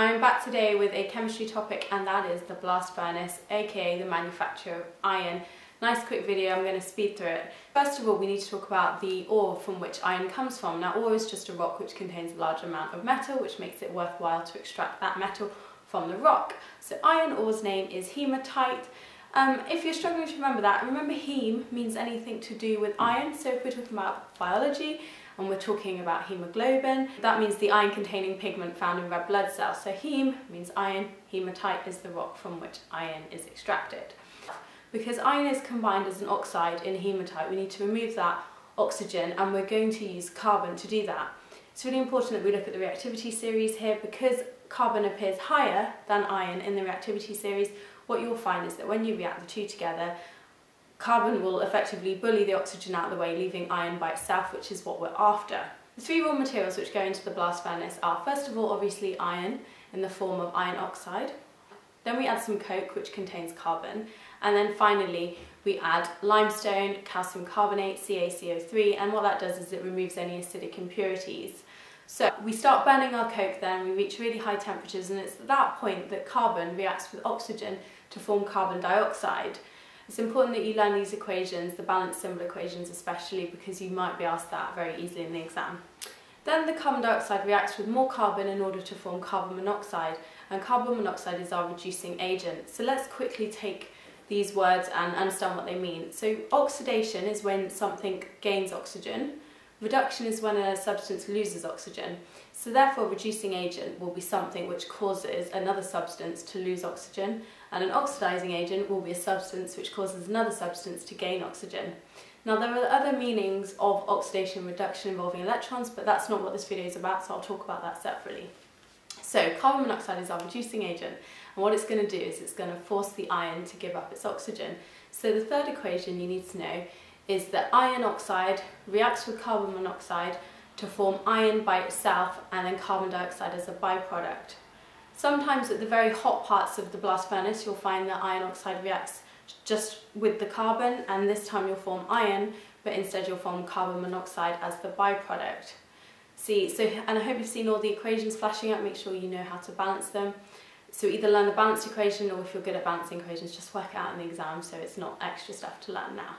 I'm back today with a chemistry topic, and that is the blast furnace, aka the manufacture of iron. Nice quick video, I'm going to speed through it. First of all, we need to talk about the ore from which iron comes from. Now, ore is just a rock which contains a large amount of metal, which makes it worthwhile to extract that metal from the rock. So iron ore's name is hematite. If you're struggling to remember that, remember heme means anything to do with iron. So if we're talking about biology and we're talking about hemoglobin, that means the iron-containing pigment found in red blood cells. So heme means iron, hematite is the rock from which iron is extracted. Because iron is combined as an oxide in hematite, we need to remove that oxygen, and we're going to use carbon to do that. It's really important that we look at the reactivity series here, because carbon appears higher than iron in the reactivity series. What you'll find is that when you react the two together, carbon will effectively bully the oxygen out of the way, leaving iron by itself, which is what we're after. The three raw materials which go into the blast furnace are, first of all, obviously iron in the form of iron oxide. Then we add some coke, which contains carbon, and then finally we add limestone, calcium carbonate, CaCO3, and what that does is it removes any acidic impurities. So we start burning our coke then, we reach really high temperatures, and it's at that point that carbon reacts with oxygen to form carbon dioxide. It's important that you learn these equations, the balance symbol equations especially, because you might be asked that very easily in the exam. Then the carbon dioxide reacts with more carbon in order to form carbon monoxide, and carbon monoxide is our reducing agent. So let's quickly take these words and understand what they mean. So oxidation is when something gains oxygen. Reduction is when a substance loses oxygen. So therefore, reducing agent will be something which causes another substance to lose oxygen, and an oxidizing agent will be a substance which causes another substance to gain oxygen. Now, there are other meanings of oxidation and reduction involving electrons, but that's not what this video is about, so I'll talk about that separately. So carbon monoxide is our reducing agent, and what it's going to do is it's going to force the iron to give up its oxygen. So the third equation you need to know is that iron oxide reacts with carbon monoxide to form iron by itself, and then carbon dioxide as a byproduct. Sometimes at the very hot parts of the blast furnace, you'll find that iron oxide reacts just with the carbon, and this time you'll form iron, but instead you'll form carbon monoxide as the byproduct. See, so, and I hope you've seen all the equations flashing up, make sure you know how to balance them. So either learn the balanced equation, or if you're good at balancing equations, just work it out in the exam, so it's not extra stuff to learn now.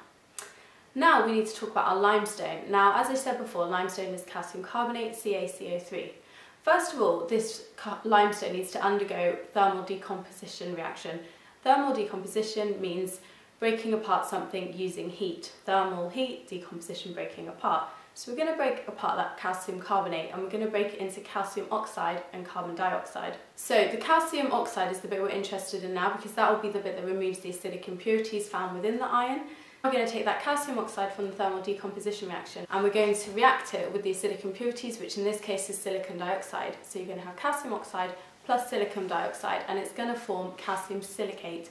Now we need to talk about our limestone. Now, as I said before, limestone is calcium carbonate, CaCO3. First of all, this limestone needs to undergo thermal decomposition reaction. Thermal decomposition means breaking apart something using heat. Thermal heat, decomposition, breaking apart. So we're going to break apart that calcium carbonate, and we're going to break it into calcium oxide and carbon dioxide. So the calcium oxide is the bit we're interested in now, because that will be the bit that removes the acidic impurities found within the iron. We're going to take that calcium oxide from the thermal decomposition reaction, and we're going to react it with the acidic impurities, which in this case is silicon dioxide. So you're going to have calcium oxide plus silicon dioxide, and it's going to form calcium silicate,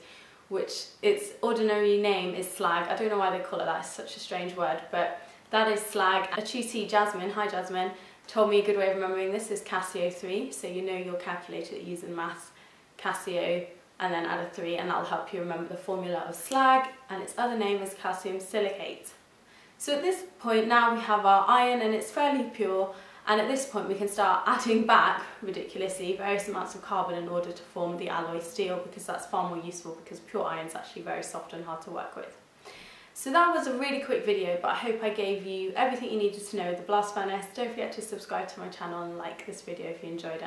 which its ordinary name is slag. I don't know why they call it that, it's such a strange word, but that is slag. A tutee, Jasmine, hi Jasmine, told me a good way of remembering this is CaCO3, so you know your calculator that you use in maths, CaCO, and then add a 3, and that'll help you remember the formula of slag, and its other name is calcium silicate. So at this point now we have our iron, and it's fairly pure, and at this point we can start adding back, ridiculously, various amounts of carbon in order to form the alloy steel, because that's far more useful, because pure iron is actually very soft and hard to work with. So that was a really quick video, but I hope I gave you everything you needed to know with the blast furnace. Don't forget to subscribe to my channel and like this video if you enjoyed it.